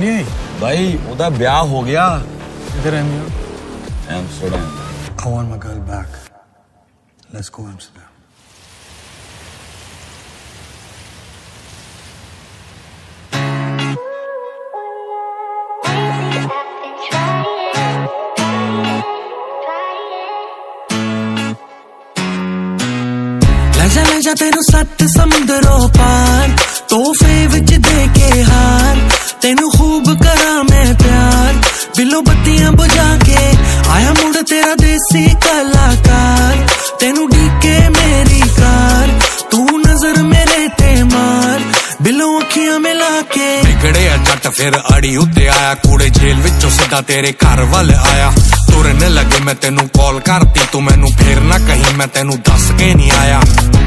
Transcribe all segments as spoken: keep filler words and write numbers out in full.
नहीं आई भाई, उदा ब्याह हो गया। इधर I am Amsterdam. I want my girl back. Let's go Amsterdam. जा तेनू सत्त समुद्रों पार तोहफे विच दे के हार, तेनू खूब करा मैं प्यार, बिलो बत्तियां बुझा के आया मुड़ तेरा देसी कलाकार, तेनू डीके मेरी कार, तू नजर मेरे ते मार, बिलो अखियां मिला के। बिगड़े जट फिर अड़ी उत्ते आया, कूड़े जेल विचों सीधा तेरे घर वाल आया, तुरन लगे मैं तेनू कॉल करती तू मैनू फिर ना कहीं मैं तेनू दस के नहीं आया।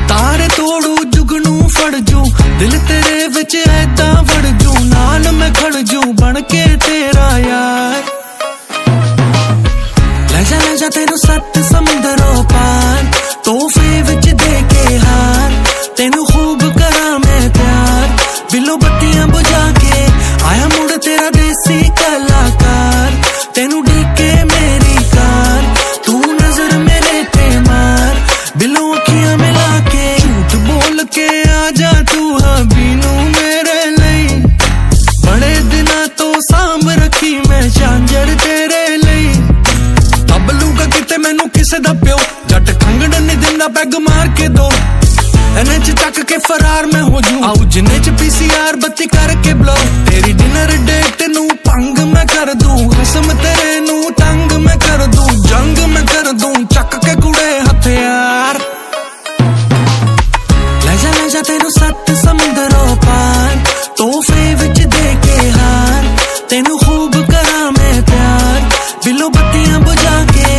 तारे तोड़ू जुगनू फड़जू दिल तेरे विच ऐदा वड़जू, नाल मैं खड़जू बनके तेरा यार। ले जा ले जा तेनू सत्त समुद्रों पार तोहफे विच दे के हार, तेनू खूब करा मैं प्यार, बिलो बत्तियां बुझा के आया मुड़ तेरा देसी कलाकार, तेनू डीके मेरी कार, तू नजर मेरे ते मार, बिलो अखियां मिला के के आजा तू हबीनू मेरे लई, बड़े दिना तो सांभ रखी मैं झांझर तेरे लई, तबलू का किते मैनू किसे दा प्यो जट खंगड़ नहीं दिंदा, बैग मार के दो एने च तक के फरार मैं हो जू, आऊ जिने च पीसीआर बत्ती करके ब्लो, तेरी डिनर डेट नू पंग मैं कर दू, कसम तेरे नू तंग मैं कर दू, जंग मैं कर दू चक के कुड़े हथियार। तेनू सत्त समुद्रों पार तोहफे विच दे के हार, तेनू खूब करा मैं प्यार, बिलो बत्तियां बुझा के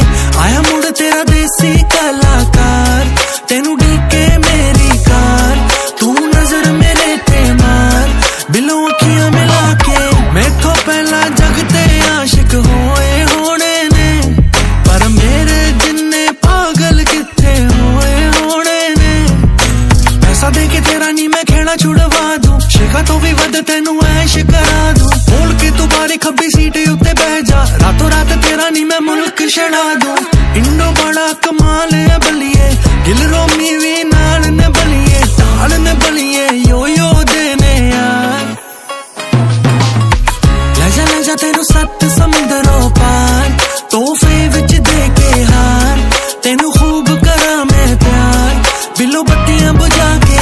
आया मुड़ तेरा देसी कलाकार, तेनू डीके मेरी कार, तू नजर मेरे ते मार, बिलो अखियां मिला के। मेथों पहला जगते आशिक होए होने ने, पर मेरे जिन्ने पागल किथे होए होने ने, पैसा दे के तेरा नी मैं खेड़ा छुड़वा दूं, शिखा तो भी वध तेनू ऐश करा दूं, बोल के तू बारी खब्बी सीट उत्ते बह जा, रातों रात तेरा नी मैं मुल्क छड़ा दूं, इंडो बड़ा कमाल है बलिए, गिल रोमी भी नाल ने बलिए, ताल ने बलिए यो यो देने यार। ले जा ले जा तेनू सत्त समुद्रों पार तोहफे विच दे के हार, तेनू खूब करा मैं प्यार, बिलो बत्तियां बुझा के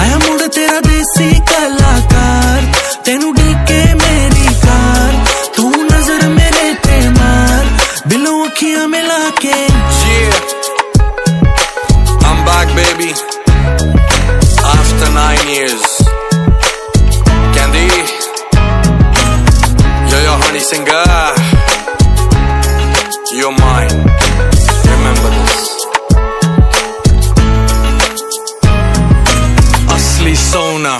आया मुड़ तेरा देसी कलाकार, तेनू डीके मेरी कार, तू नजर मेरे ते मार, बिलो अखियां मिला के। yeah. I'm back baby after nine years, Candy yo yo honey singer, you're mine, remember this। Asli Sona,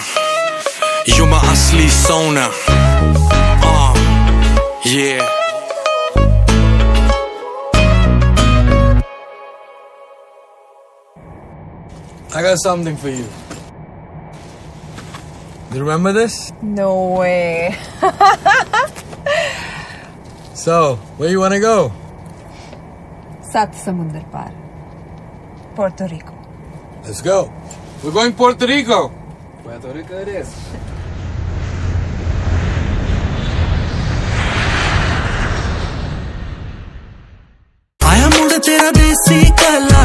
you my Asli Sona, uh, yeah। I got something for you. Do you remember this? No way. So, where you wanna go? Sat Samundar Par, Puerto Rico. Let's go. We're going Puerto Rico. Puerto Rico it is. I am mud tera desi kala.